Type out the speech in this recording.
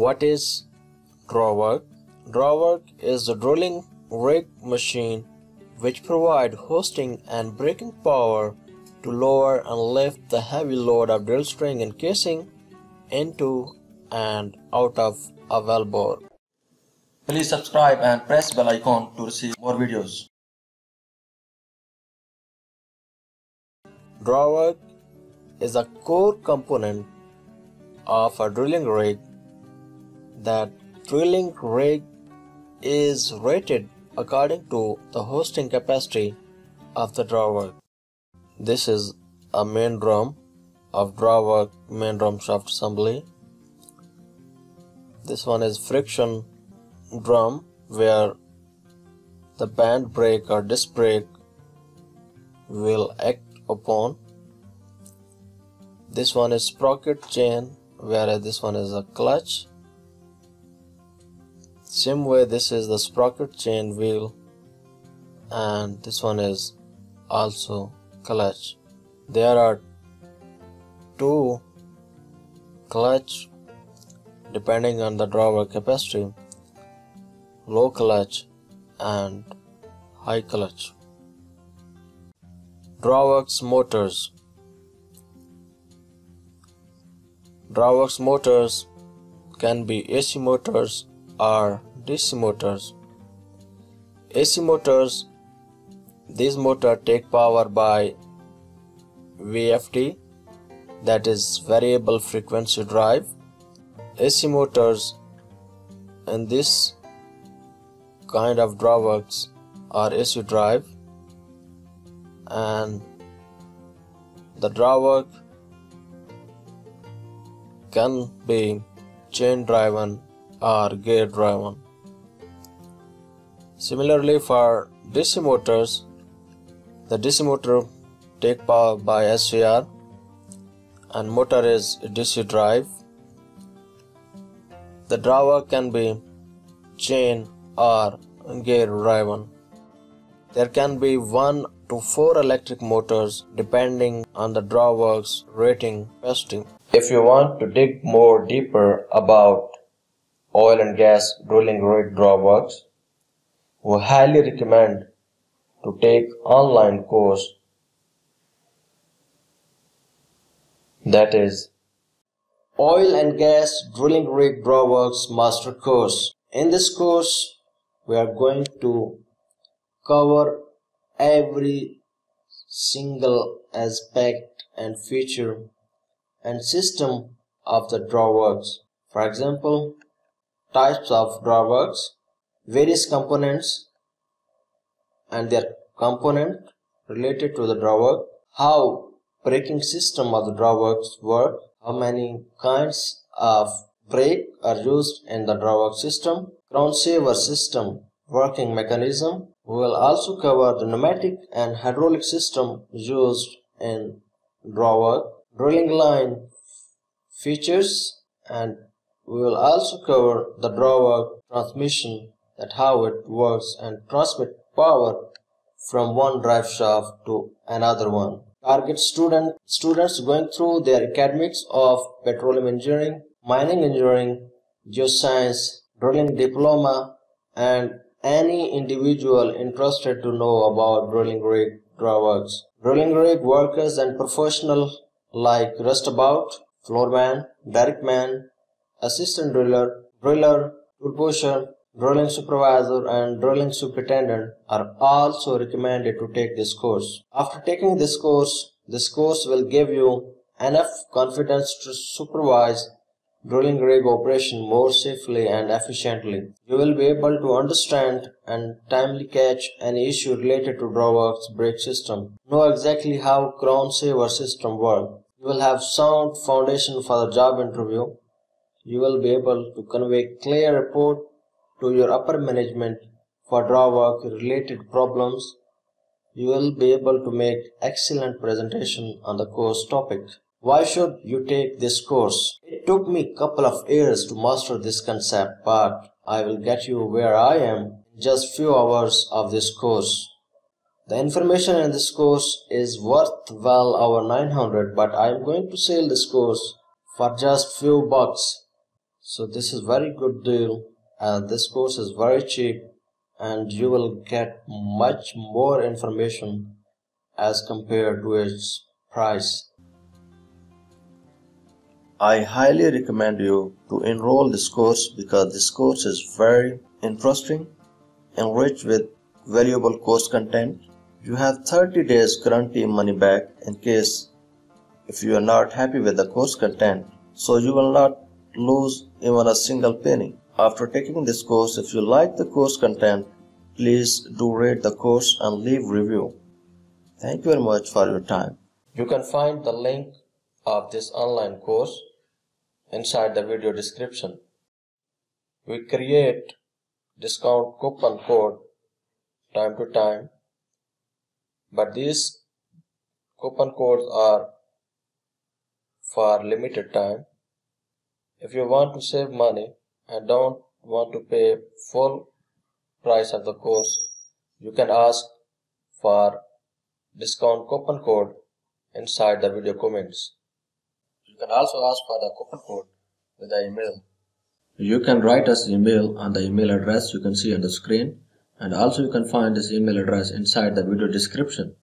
What is draw work? Draw work is the drilling rig machine which provide hoisting and braking power to lower and lift the heavy load of drill string and casing into and out of a wellbore. Please subscribe and press bell icon to receive more videos. Draw work is a core component of a drilling rig. That drilling rig is rated according to the hoisting capacity of the draw work. This is a main drum of draw work main drum shaft assembly. This one is friction drum where the band brake or disc brake will act upon. This one is sprocket chain, whereas this one is a clutch. Same way, this is the sprocket chain wheel and this one is also clutch. There are two clutch depending on the draw work capacity, low clutch and high clutch. Drawworks motors. Drawworks motors can be AC motors or DC motors. AC motors, these motors take power by VFD, that is variable frequency drive. AC motors in this kind of drawworks are AC drive, and the drawwork can be chain driven or gear driven. Similarly, for DC motors, the DC motor take power by SCR and motor is DC drive. The drawwork can be chain or gear driven. There can be 1 to 4 electric motors depending on the drawworks rating capacity. If you want to dig more deeper about oil and gas drilling rig drawworks, we highly recommend to take online course, that is Oil and Gas Drilling Rig Drawworks Master Course. In this course, we are going to cover every single aspect and feature and system of the drawworks. For example, types of drawworks, various components and their component related to the drawwork, how braking system of the drawworks work, how many kinds of brake are used in the drawwork system, ground saver system working mechanism. We will also cover the pneumatic and hydraulic system used in drawwork, drilling line features, and we will also cover the drawwork transmission, that how it works and transmit power from one drive shaft to another one. Target students going through their academics of petroleum engineering, mining engineering, geoscience, drilling diploma, and any individual interested to know about drilling rig drawworks. Drilling rig workers and professionals like rustabout, floorman, directman, assistant driller, driller, tool pusher, drilling supervisor and drilling superintendent are also recommended to take this course. After taking this course will give you enough confidence to supervise drilling rig operation more safely and efficiently. You will be able to understand and timely catch any issue related to drawworks brake system. Know exactly how crown saver system work. You will have sound foundation for the job interview. You will be able to convey clear report to your upper management for drawwork related problems. You will be able to make excellent presentation on the course topic. Why should you take this course? It took me couple of years to master this concept, but I will get you where I am in just few hours of this course. The information in this course is worth well over $900, but I am going to sell this course for just few bucks. So this is very good deal, and this course is very cheap, and you will get much more information as compared to its price. I highly recommend you to enroll this course because this course is very interesting, enriched with valuable course content. You have 30 days guarantee money back in case if you are not happy with the course content, so you will not lose even a single penny. After taking this course, if you like the course content, please do rate the course and leave review. Thank you very much for your time. You can find the link of this online course inside the video description. We create discount coupon code time to time, but these coupon codes are for limited time. If you want to save money and don't want to pay full price of the course, you can ask for discount coupon code inside the video comments. You can also ask for the coupon code with the email. You can write us email on the email address you can see on the screen, and also you can find this email address inside the video description.